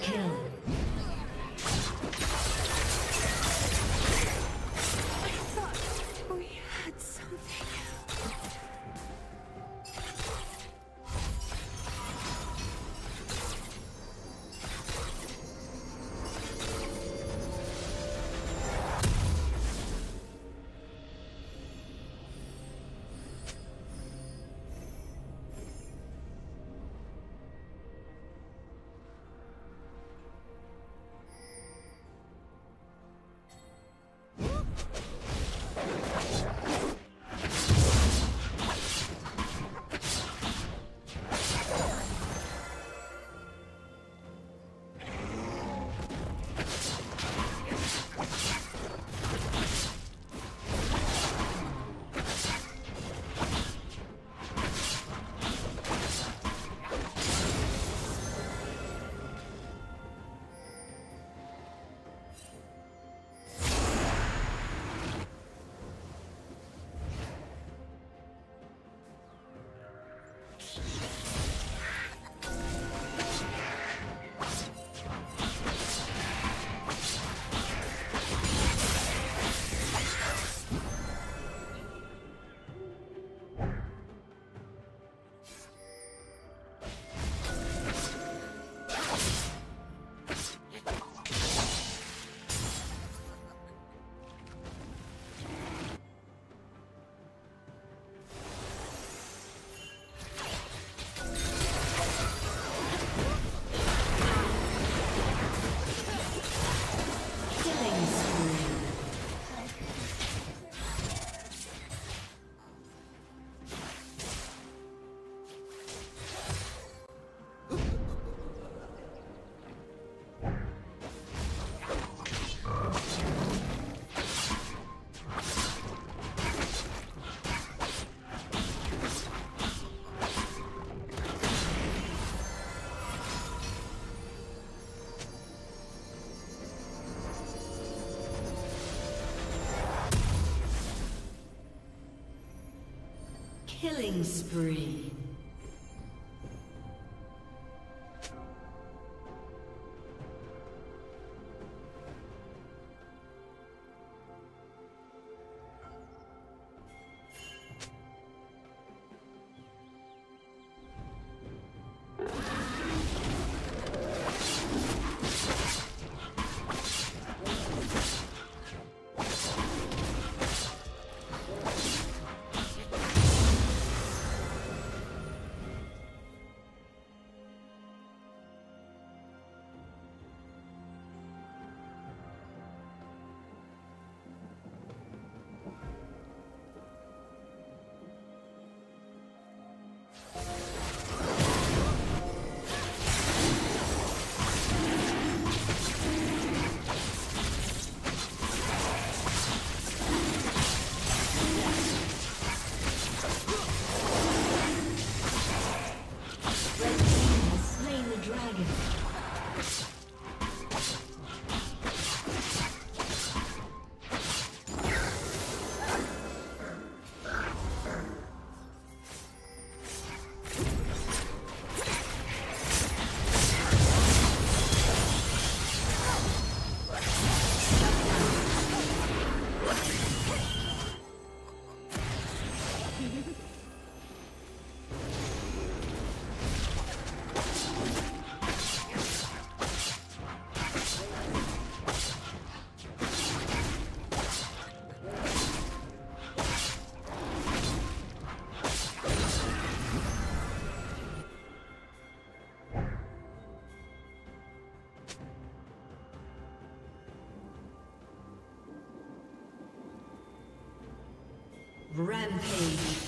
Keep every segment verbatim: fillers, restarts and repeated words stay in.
kill. Killing spree. Rampage.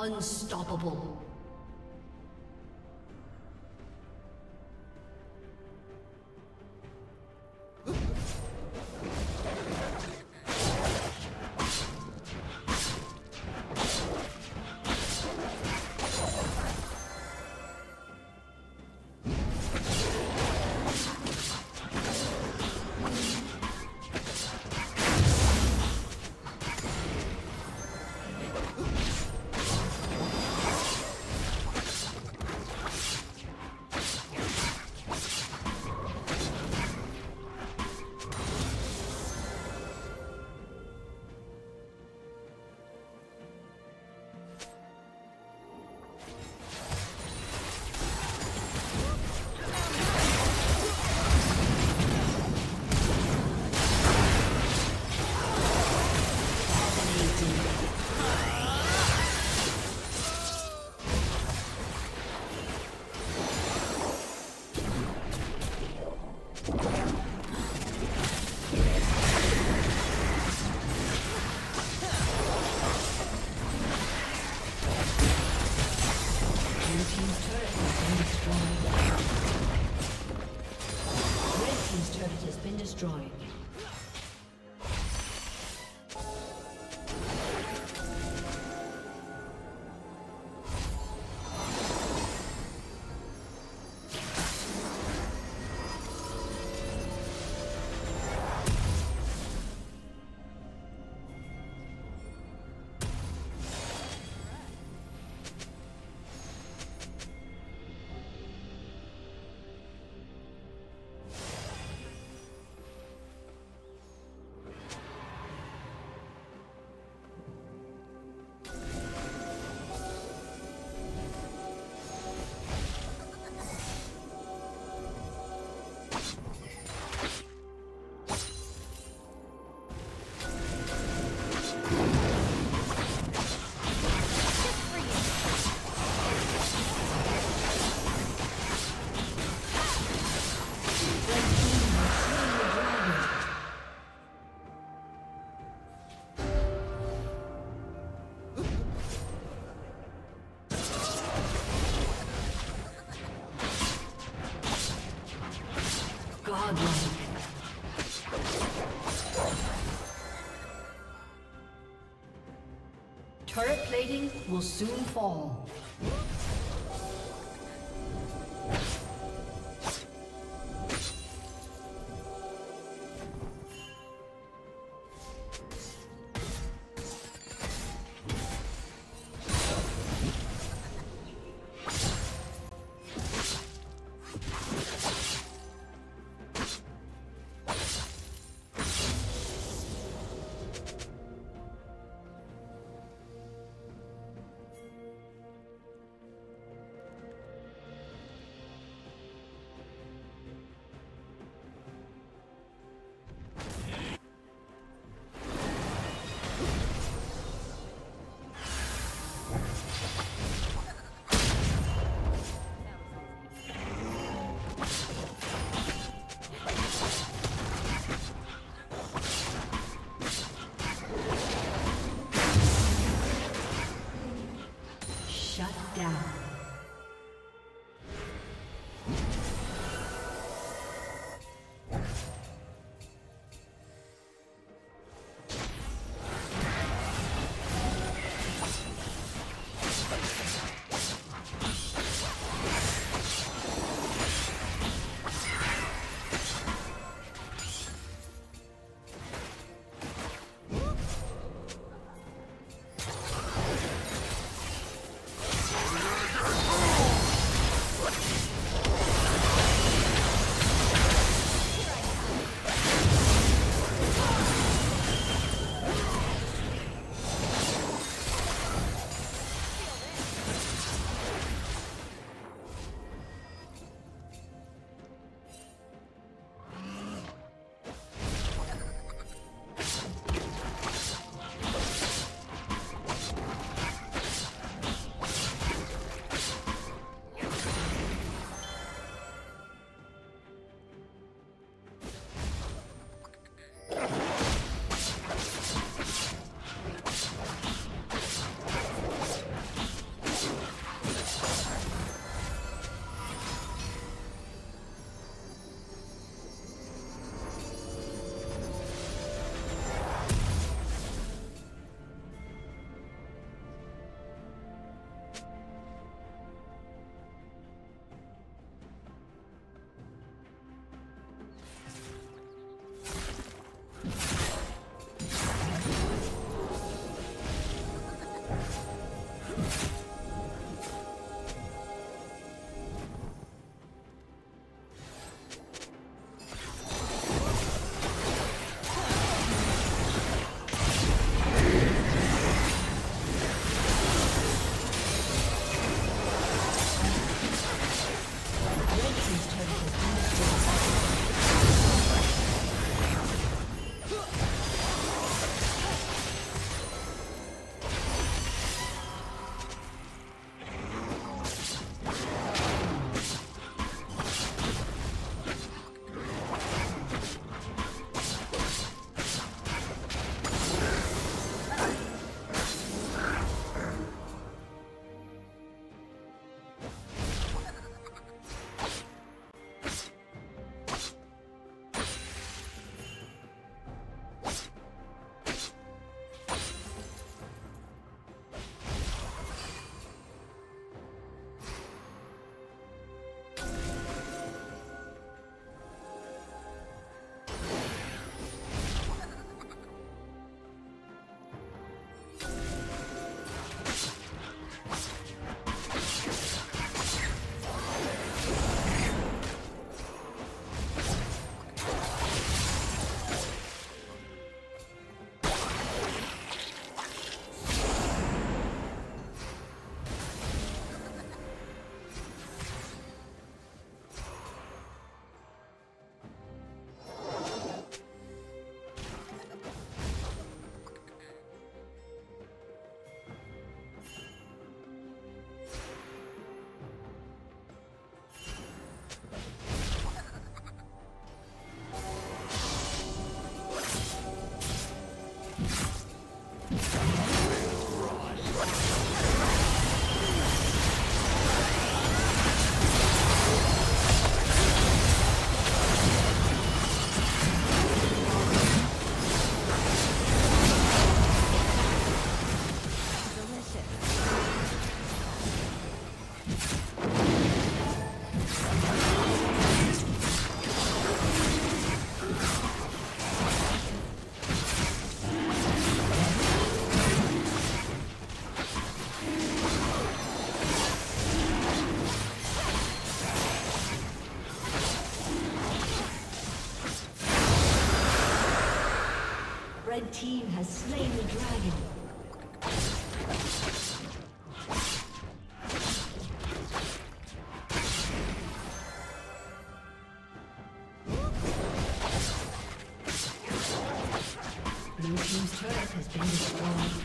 Unstoppable. Drawing. Turret plating will soon fall. team has slain the dragon. Blue team's turret has been destroyed.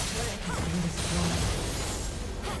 turret has been destroyed.